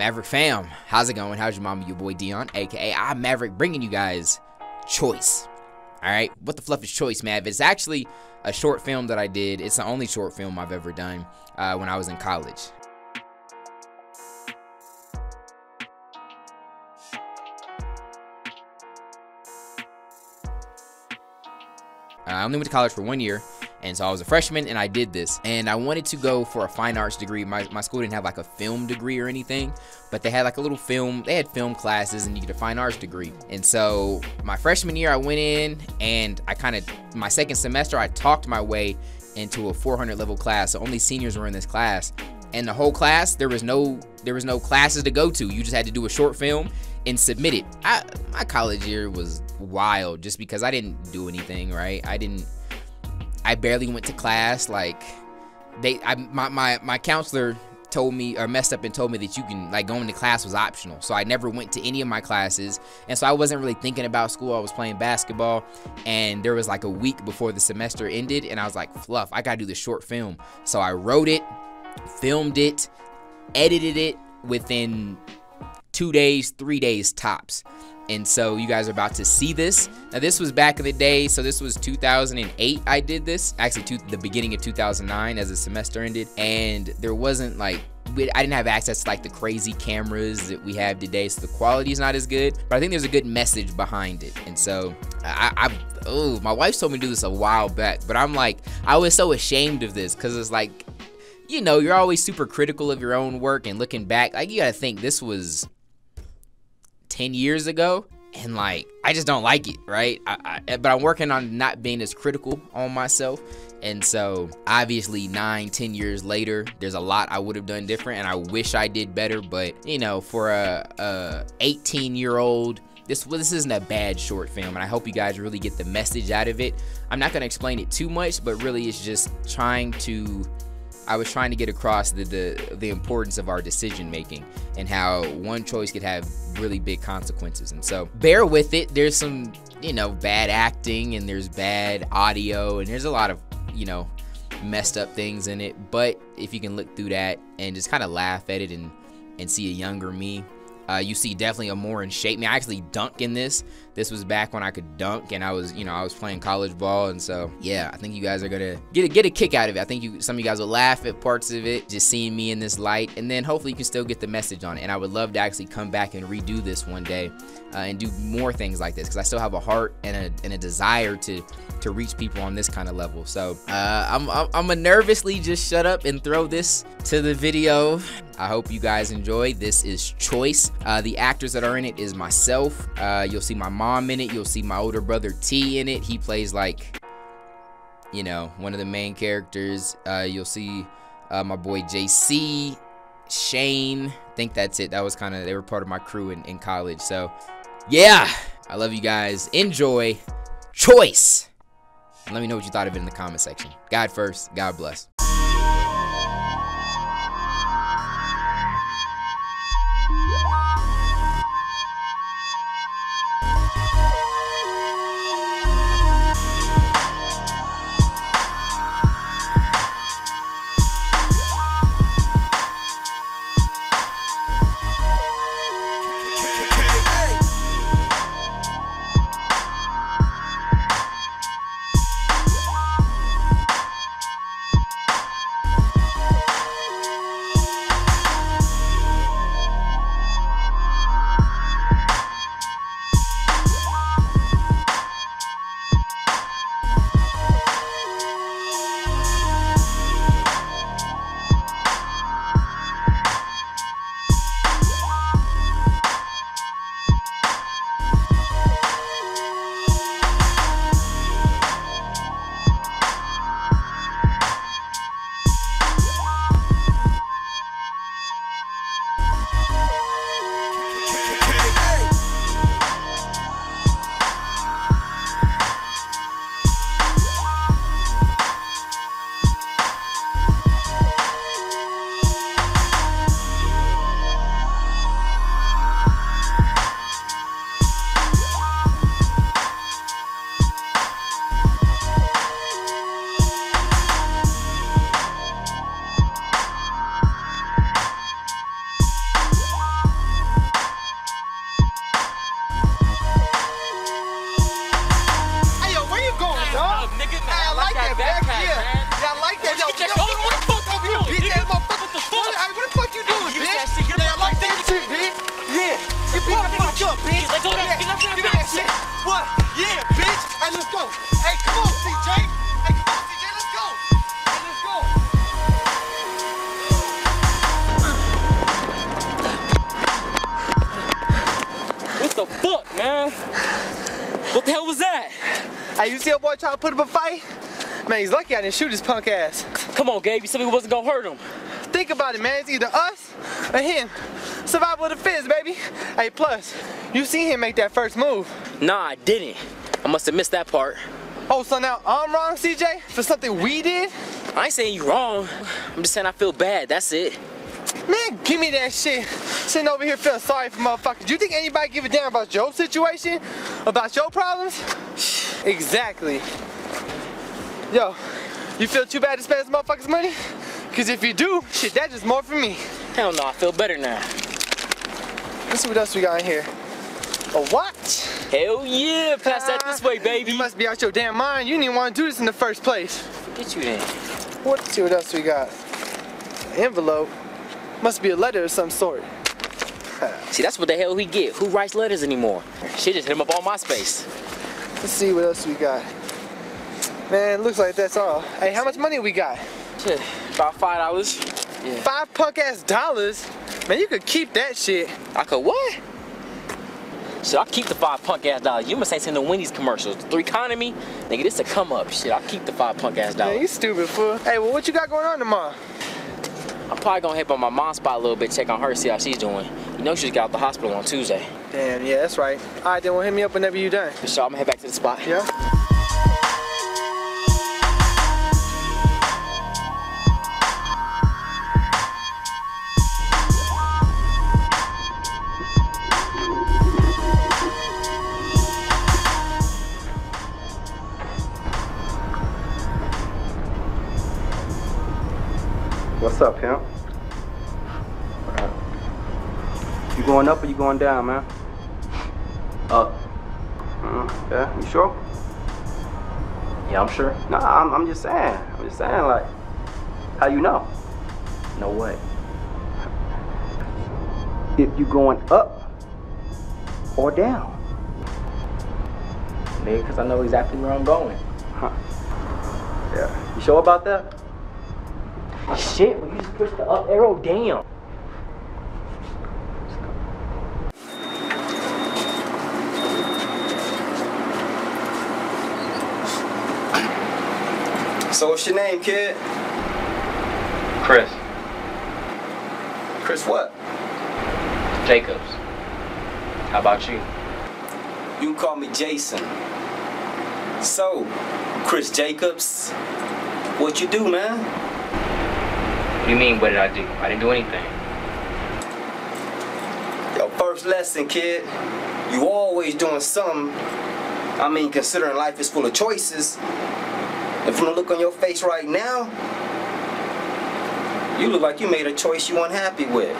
Maverick fam, how's it going? How's your mama? Your boy Dion, aka I'm Maverick, bringing you guys Choice. Alright, what the fluff is Choice, Mav? It's actually a short film that I did. It's the only short film I've ever done when I was in college. I only went to college for 1 year, and so I was a freshman, and I did this. And I wanted to go for a fine arts degree. My school didn't have like a film degree or anything, but they had like a little film. They had film classes, and you get a fine arts degree. And so my freshman year, I went in, and I kind of, my second semester, I talked my way into a 400 level class. So only seniors were in this class. And the whole class, there was no classes to go to. You just had to do a short film and submit it. My college year was wild just because I didn't do anything, right? I barely went to class. Like my counselor told me, or messed up and told me, that you can, like, going to class was optional. So I never went to any of my classes. And so I wasn't really thinking about school. I was playing basketball, and there was like a week before the semester ended, and I was like, fluff, I gotta do this short film. So I wrote it, filmed it, edited it within 2 days, 3 days tops. And so you guys are about to see this. Now, this was back in the day, so this was 2008 I did this. Actually, to the beginning of 2009 as the semester ended. And there wasn't like, I didn't have access to like the crazy cameras that we have today, so the quality is not as good. But I think there's a good message behind it. And so oh, my wife told me to do this a while back, but I'm like, I was so ashamed of this, because it's like, you know, you're always super critical of your own work. And looking back, like, you gotta think this was 10 years ago, and like, I just don't like it, right? But I'm working on not being as critical on myself. And so obviously 9-10 years later, there's a lot I would have done different, and I wish I did better. But you know, for a 18-year-old, this isn't a bad short film, and I hope you guys really get the message out of it. I'm not going to explain it too much, but really it's just I was trying to get across the importance of our decision making, and how one choice could have really big consequences. And so bear with it. There's some, you know, bad acting, and there's bad audio, and there's a lot of, you know, messed up things in it. But if you can look through that and just kind of laugh at it and see a younger me, you see definitely a more in shape me. I actually dunk in this. This was back when I could dunk, and I was, you know, I was playing college ball. And so yeah, I think you guys are gonna get a kick out of it. I think some of you guys will laugh at parts of it, just seeing me in this light, and then hopefully you can still get the message on it. And I would love to actually come back and redo this one day, and do more things like this, because I still have a heart and a desire to reach people on this kind of level. So I'm gonna nervously just shut up and throw this to the video. I hope you guys enjoy. This is Choice. The actors that are in it is myself. You'll see my mom in it. You'll see my older brother T in it. He plays, like, you know, one of the main characters. You'll see my boy JC, Shane. I think that's it. That was kind of, they were part of my crew in college. So yeah, I love you guys. Enjoy Choice. And let me know what you thought of it in the comment section. God first, God bless. the hell was that? Hey, you see that boy trying to put up a fight? Man, he's lucky I didn't shoot his punk ass. Come on, Gabe. You said we wasn't gonna hurt him. Think about it, man. It's either us or him. Survival of the fittest, baby. Hey, plus, you seen him make that first move. Nah, I didn't. I must have missed that part. Oh, so now I'm wrong, CJ, for something we did? I ain't saying you wrong. I'm just saying I feel bad, that's it. Man, give me that shit. Sitting over here feeling sorry for motherfuckers. Do you think anybody give a damn about your situation? About your problems? Exactly. Yo, you feel too bad to spend this motherfucker's money? Because if you do, shit, that's just more for me. Hell no, I feel better now. Let's see what else we got in here. A watch? Hell yeah, pass that this way, baby. You must be out your damn mind. You didn't even want to do this in the first place. Get you then. Let's see what else we got. An envelope. Must be a letter of some sort. See, that's what the hell he get. Who writes letters anymore? She just hit him up on MySpace. Let's see what else we got. Man, looks like that's all. Hey, how much money we got? Shit, about $5. Yeah. Five punk ass dollars? Man, you could keep that shit. I could what? Shit, I'll keep the five punk ass dollars. You must ain't seen the Wendy's commercials. The economy, nigga, this a come up. Shit, I'll keep the five punk ass dollars. Man, you stupid fool. Hey, well, what you got going on tomorrow? I'm probably gonna hit by my mom's spot a little bit, check on her, see how she's doing. You know she just got out the hospital on Tuesday. Damn, yeah, that's right. All right, then, well, hit me up whenever you're done. For sure, I'm gonna head back to the spot. Yeah. What's up, pimp? You going up or you going down, man? Up. Yeah, you sure? Yeah, I'm sure. Nah, I'm just saying. I'm just saying, like, how you know? No way. If you going up or down. Nigga, because I know exactly where I'm going. Huh. Yeah. You sure about that? Shit, well, you just pushed the up arrow down. So what's your name, kid? Chris. Chris what? Jacobs. How about you? You can call me Jason. So, Chris Jacobs, what you do, man? You mean, what did I do? I didn't do anything. Yo, first lesson, kid. You always doing something. I mean, considering life is full of choices. And from the look on your face right now, you look like you made a choice you unhappy with.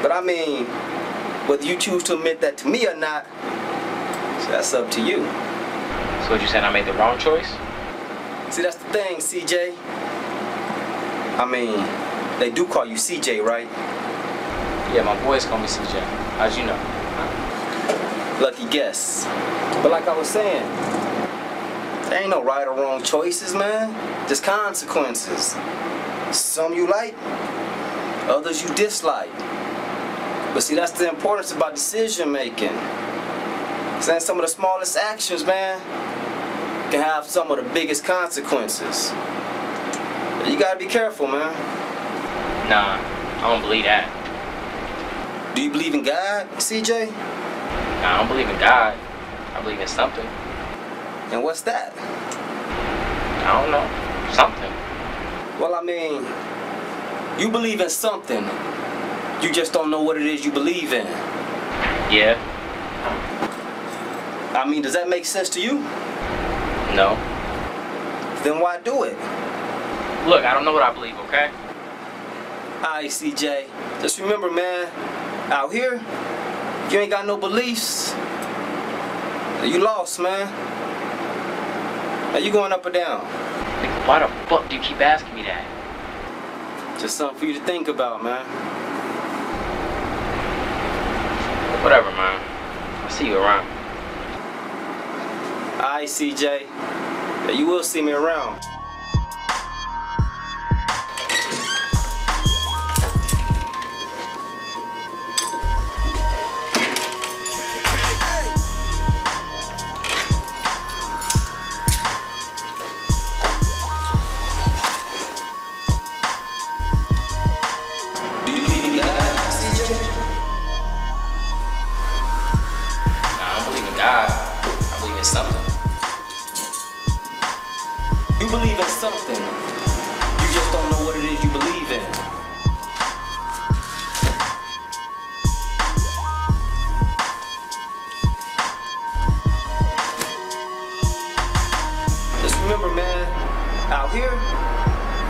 But I mean, whether you choose to admit that to me or not, that's up to you. So you said I made the wrong choice? See, that's the thing, CJ. I mean, they do call you CJ, right? Yeah, my boys call me CJ. How'd you know? Lucky guess. But like I was saying, there ain't no right or wrong choices, man. Just consequences. Some you like, others you dislike. But see, that's the importance about decision making. Saying some of the smallest actions, man, can have some of the biggest consequences. You gotta be careful, man. Nah, I don't believe that. Do you believe in God, CJ? Nah, I don't believe in God. I believe in something. And what's that? I don't know. Something. Well, I mean, you believe in something. You just don't know what it is you believe in. Yeah. I mean, does that make sense to you? No. Then why do it? Look, I don't know what I believe, okay? Alright, CJ. Just remember, man, out here, you ain't got no beliefs. You lost, man. Are you going up or down? Like, why the fuck do you keep asking me that? Just something for you to think about, man. Whatever, man. I'll see you around. Alright, CJ. Yeah, you will see me around.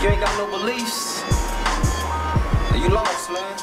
You ain't got no beliefs, and you lost, man.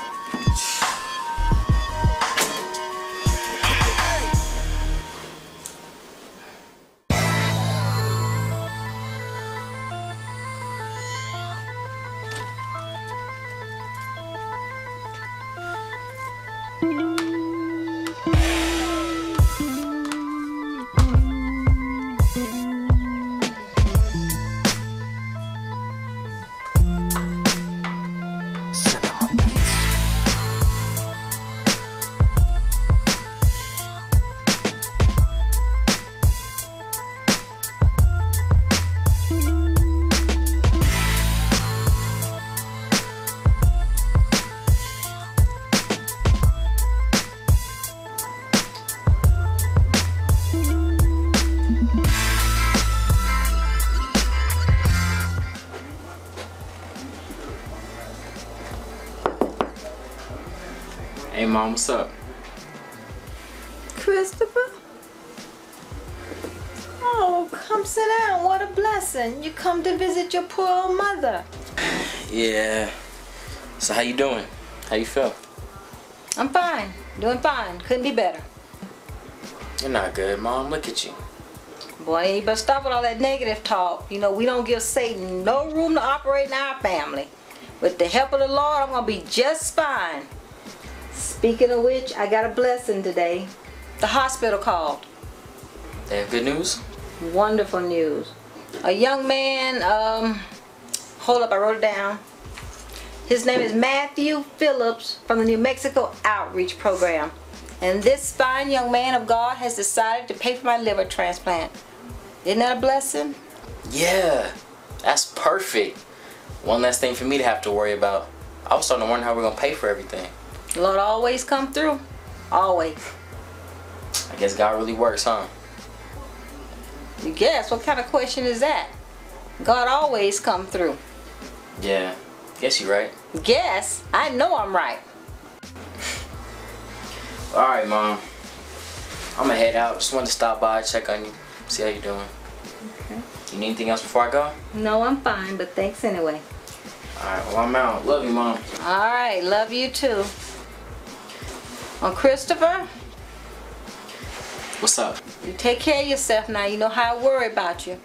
Hey mom, what's up? Christopher? Oh, come sit down. What a blessing. You come to visit your poor old mother. Yeah. So how you doing? How you feel? I'm fine. Doing fine. Couldn't be better. You're not good, mom. Look at you. Boy, you better stop with all that negative talk. You know, we don't give Satan no room to operate in our family. With the help of the Lord, I'm going to be just fine. Speaking of which, I got a blessing today. The hospital called. They have good news? Wonderful news. A young man, hold up, I wrote it down. His name is Matthew Phillips from the New Mexico Outreach Program. And this fine young man of God has decided to pay for my liver transplant. Isn't that a blessing? Yeah, that's perfect. One less thing for me to have to worry about. I was starting to wonder how we're going to pay for everything. The Lord always come through. Always. I guess God really works, huh? You guess? What kind of question is that? God always come through. Yeah. Guess you're right. Guess? I know I'm right. Alright, Mom. I'm gonna head out. Just wanted to stop by, check on you, see how you're doing. Okay. You need anything else before I go? No, I'm fine, but thanks anyway. Alright, well, I'm out. Love you, Mom. Alright, love you too. Well, Christopher? What's up? You take care of yourself now. You know how I worry about you.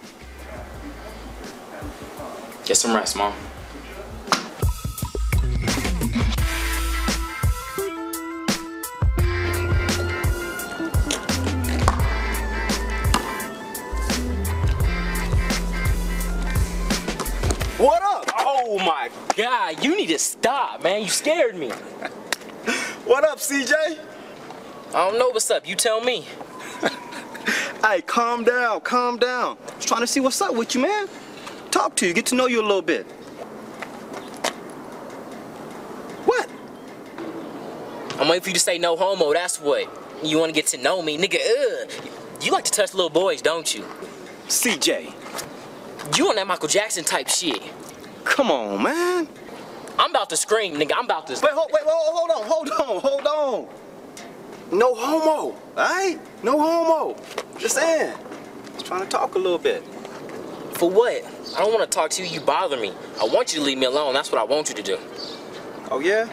Get some rest, Mom. What up? Oh my God, you need to stop, man. You scared me. What up, CJ? I don't know what's up. You tell me. Hey, calm down, calm down. Just trying to see what's up with you, man. Talk to you, get to know you a little bit. What? I'm waiting for you to say no homo, that's what. You want to get to know me? Nigga, you like to touch little boys, don't you? CJ. You on that Michael Jackson type shit. Come on, man. I'm about to scream, nigga. I'm about to... Wait, hold on. No homo, alright? No homo. Just saying. Just trying to talk a little bit. For what? I don't want to talk to you. You bother me. I want you to leave me alone. That's what I want you to do. Oh, yeah?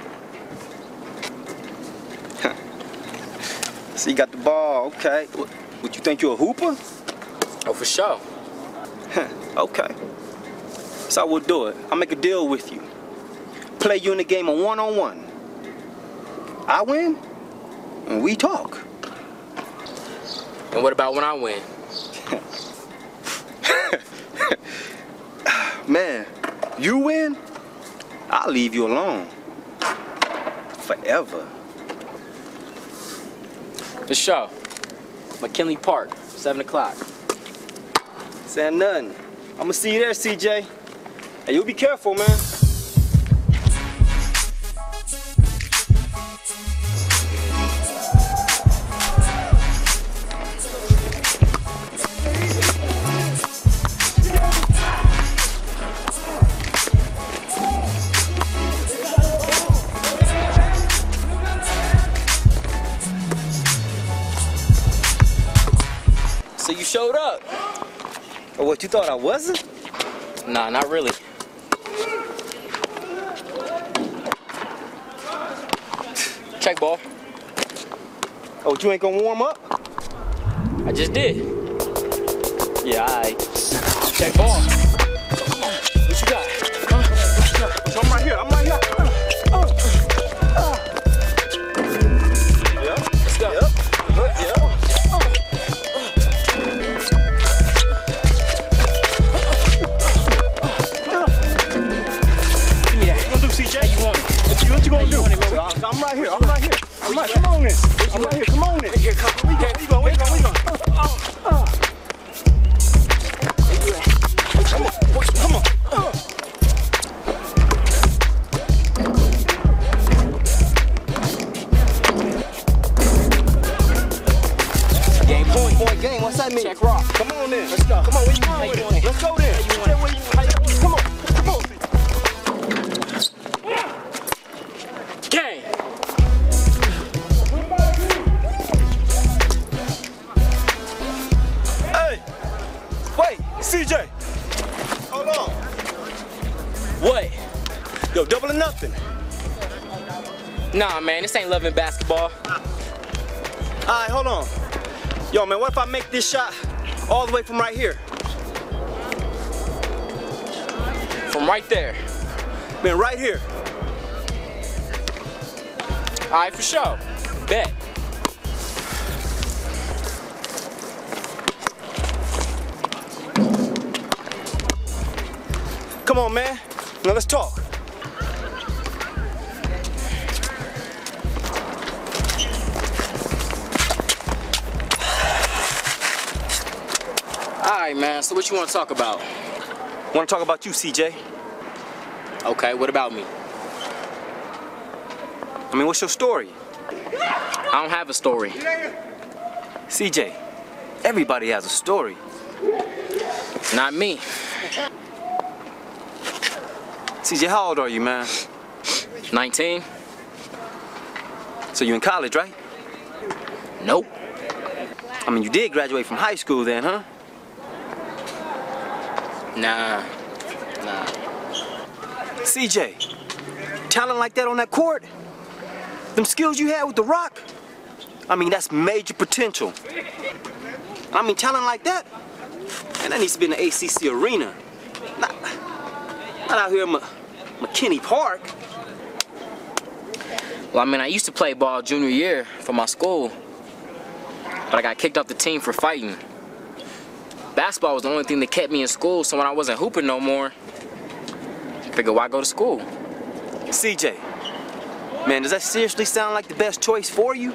So you got the ball, okay. Would you think you're a hooper? Oh, for sure. Okay. So I will do it. I'll make a deal with you. Play you in the game of one-on-one. I win, and we talk. And what about when I win? Man, you win, I'll leave you alone. Forever. The show. McKinley Park, 7 o'clock. Saying nothing. I'ma see you there, CJ. Hey, you be careful, man. So you showed up. Or what, you thought I wasn't? Nah, not really. Check ball. Oh, you ain't gonna warm up? I just did. Yeah, I check ball. What you got? So I'm right here. I'm right here. Yeah. Let's go. Yep. Yeah. Give me that. You gonna do CJ? You want it? What you gonna do? I'm right here. I'm right here. I'm right here. Come on in. I'm right here. Come on in. We go. Check rock. Come on in. Let's go. Come on, where you going with it? Let's go there. Come on. Come on. Gang. Hey. Wait, CJ. Hold on. What? Yo, double or nothing. Nah, man, this ain't loving basketball. All right, hold on. Yo, man, what if I make this shot all the way from right here? From right there. Man, right here. All right, for sure. Bet. Come on, man. Now let's talk. Alright, man, so what you want to talk about? I want to talk about you, CJ. Okay, what about me? I mean, what's your story? I don't have a story. CJ, everybody has a story. Not me. CJ, how old are you, man? 19. So you in college, right? Nope. I mean, you did graduate from high school then, huh? Nah. CJ, talent like that on that court, them skills you had with the rock, I mean, that's major potential. I mean, talent like that, and that needs to be in the ACC arena. Not out here in McKinley Park. Well, I mean, I used to play ball junior year for my school, but I got kicked off the team for fighting. Basketball was the only thing that kept me in school, so when I wasn't hooping no more, I figured why go to school. CJ, man, does that seriously sound like the best choice for you?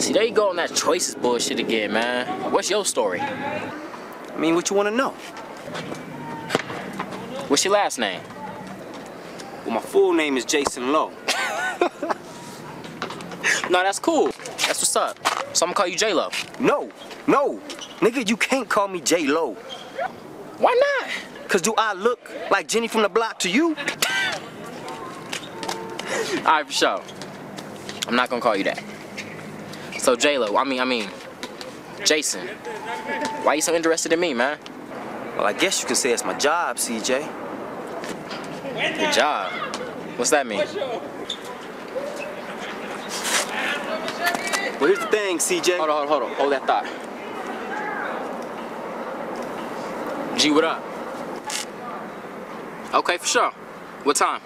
See, there you go on that choices bullshit again, man. What's your story? I mean, what you want to know? What's your last name? Well, my full name is Jason Lowe. No, that's cool. That's what's up. So I'm gonna call you J-Lo. No. Nigga, you can't call me J-Lo. Why not? Because do I look like Jenny from the block to you? All right, for sure. I'm not going to call you that. So J-Lo, I mean, Jason, why you so interested in me, man? Well, I guess you can say it's my job, CJ. Your job? What's that mean? Well, here's the thing, CJ. Hold on. Hold that thought. G, what up? Okay, for sure. What time?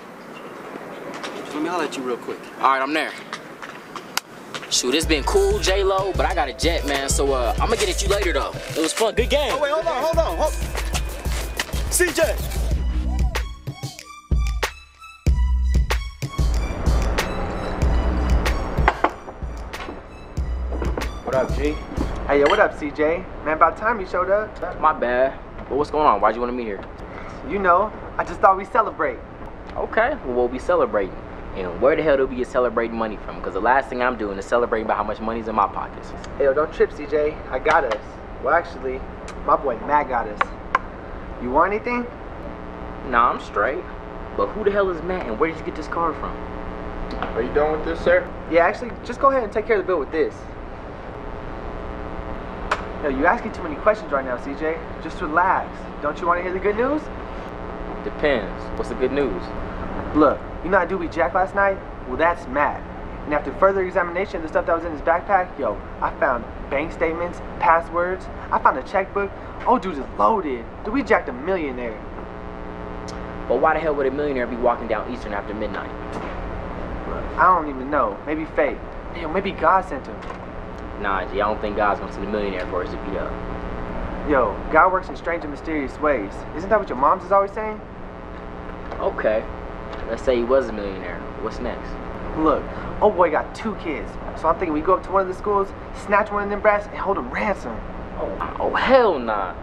Let me holler at you real quick. All right, I'm there. Shoot, it's been cool, J-Lo, but I got a jet, man, so I'm gonna get at you later, though. It was fun. Good game. Oh, wait, hold on. CJ! What up, G? Hey, yo, what up, CJ? Man, about time you showed up. My bad. But what's going on? Why'd you want to meet here? You know, I just thought we'd celebrate. Okay, well, we'll be celebrating. And where the hell do we get celebrating money from? Because the last thing I'm doing is celebrating about how much money's in my pockets. Hey, yo, don't trip, CJ. I got us. Well, actually, my boy Matt got us. You want anything? Nah, I'm straight. But who the hell is Matt and where did you get this card from? Are you done with this, sir? Yeah, actually, just go ahead and take care of the bill with this. No, you're asking too many questions right now, CJ. Just relax. Don't you want to hear the good news? Depends. What's the good news? Look, you know I do be Jack last night? Well, that's Matt. And after further examination of the stuff that was in his backpack, yo, I found bank statements, passwords, I found a checkbook. Oh, dude is loaded. Dude, we jacked a millionaire. But why the hell would a millionaire be walking down Eastern after midnight? I don't even know. Maybe fate. Damn, maybe God sent him. Nah, G, I don't think God's gonna send a millionaire for us to beat up. Yo, God works in strange and mysterious ways. Isn't that what your mom's is always saying? Okay. Let's say he was a millionaire. What's next? Look, old boy got 2 kids. So I'm thinking we go up to one of the schools, snatch one of them brats, and hold them ransom. Oh, hell nah.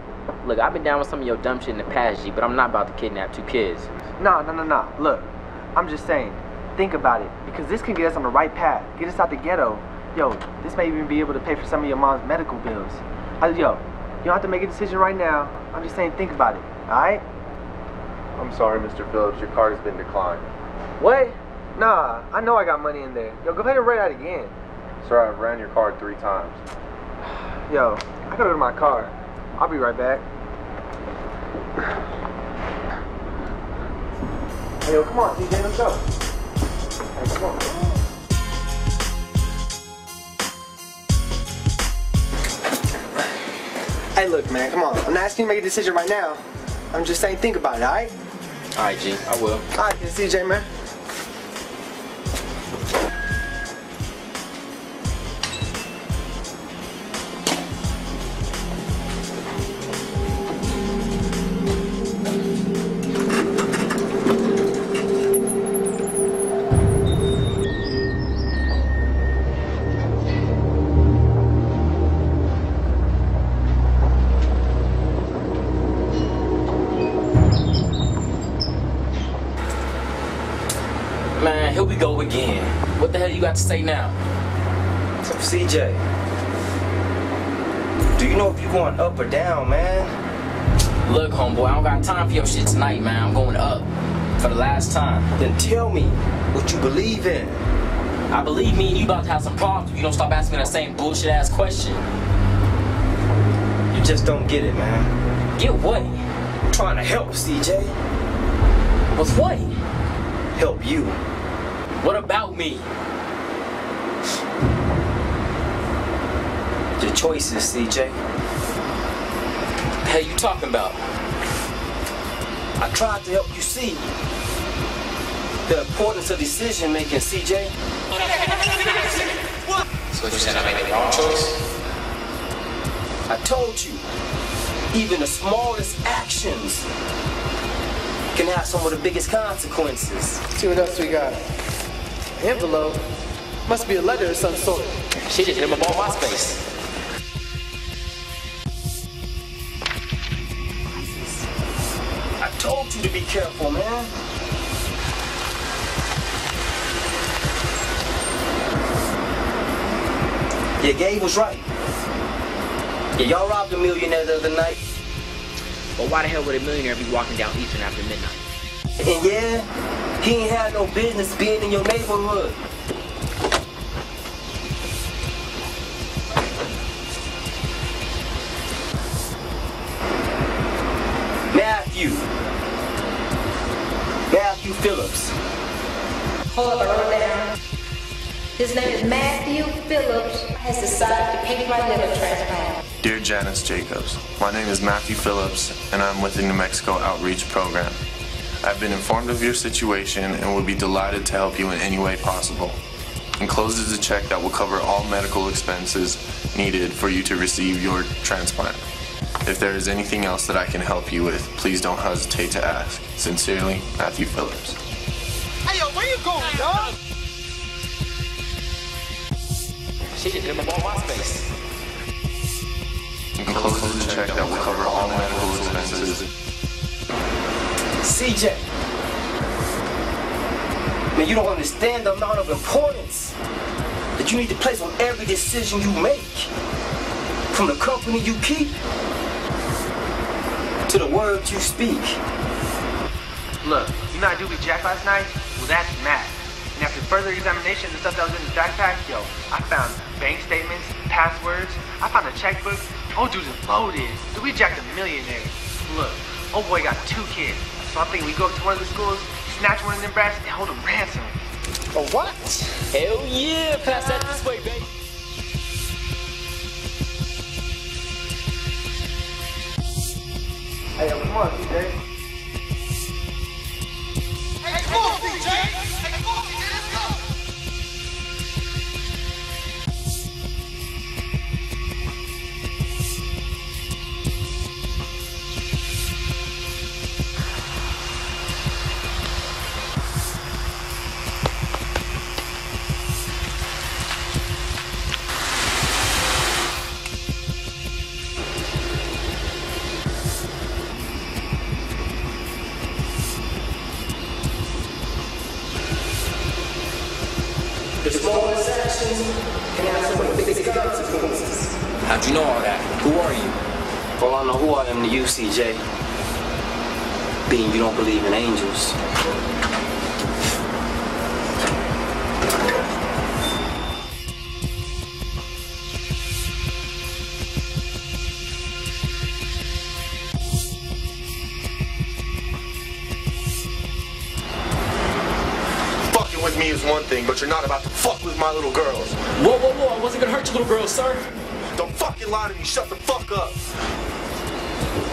Look, I've been down with some of your dumb shit in the past, G, but I'm not about to kidnap 2 kids. Nah. Look, I'm just saying, think about it, because this can get us on the right path. Get us out the ghetto. Yo, this may even be able to pay for some of your mom's medical bills. Yo, you don't have to make a decision right now. I'm just saying, think about it, alright? I'm sorry, Mr. Phillips, your card has been declined. What? Nah, I know I got money in there. Yo, go ahead and run out again. Sir, I've ran your card 3 times. Yo, I gotta go to my car. I'll be right back. Hey, yo, come on, DJ, let's go. Hey, come on. Hey, look, man, come on. I'm not asking you to make a decision right now. I'm just saying think about it, alright? Alright, G, I will. Alright, CJ, man. Here we go again. What the hell you got to say now? So, CJ, do you know if you're going up or down, man? Look, homeboy, I don't got time for your shit tonight, man. I'm going up for the last time. Then tell me what you believe in. I believe me and you about to have some problems if you don't stop asking me that same bullshit-ass question. You just don't get it, man. Get what? I'm trying to help, CJ. With what? Help you. What about me? Your choices, CJ. The hell you talking about? I tried to help you see the importance of decision making, CJ. So you said I made the wrong choice? I told you, even the smallest actions can have some of the biggest consequences. Let's see what else we got. Envelope? Must be a letter of some sort. She just hit him up on MySpace. I told you to be careful, man. Yeah, Gabe was right. Yeah, y'all robbed a millionaire the other night. But why the hell would a millionaire be walking down Eastern after midnight? And yeah, he ain't had no business being in your neighborhood. Matthew Phillips. Hold on there. His name is Matthew Phillips. Has decided to pay my liver transplant. Dear Janice Jacobs, my name is Matthew Phillips, and I'm with the New Mexico Outreach Program. I've been informed of your situation and would be delighted to help you in any way possible. Enclosed is a check that will cover all medical expenses needed for you to receive your transplant. If there is anything else that I can help you with, please don't hesitate to ask. Sincerely, Matthew Phillips. Hey, yo, where you going, dog? She did him up on MySpace. Enclosed is a check that will cover all medical expenses. CJ, man, you don't understand the amount of importance that you need to place on every decision you make. From the company you keep, to the words you speak. Look, you know I do be jacked last night? Well, that's Matt. And after further examination of the stuff that was in his backpack, yo, I found bank statements, passwords, I found a checkbook. Oh, dude is loaded. Dude, we jacked a millionaire. Look, old boy got 2 kids. So I think we go up to one of the schools, snatch one of them brats, and hold them ransom. A what? Hell yeah! Pass that this way, baby. Hey, come on, DJ. Hey, come on, DJ. Hey, come on, DJ. Let's go. How'd you know all that? Who are you? Well, I know who I am to you, CJ. Being you don't believe in angels. Fucking with me is one thing, but you're not about to fuck with my little girls. Whoa, whoa, whoa, I wasn't gonna hurt your little girls, sir. Don't fucking lie to me, shut the fuck up.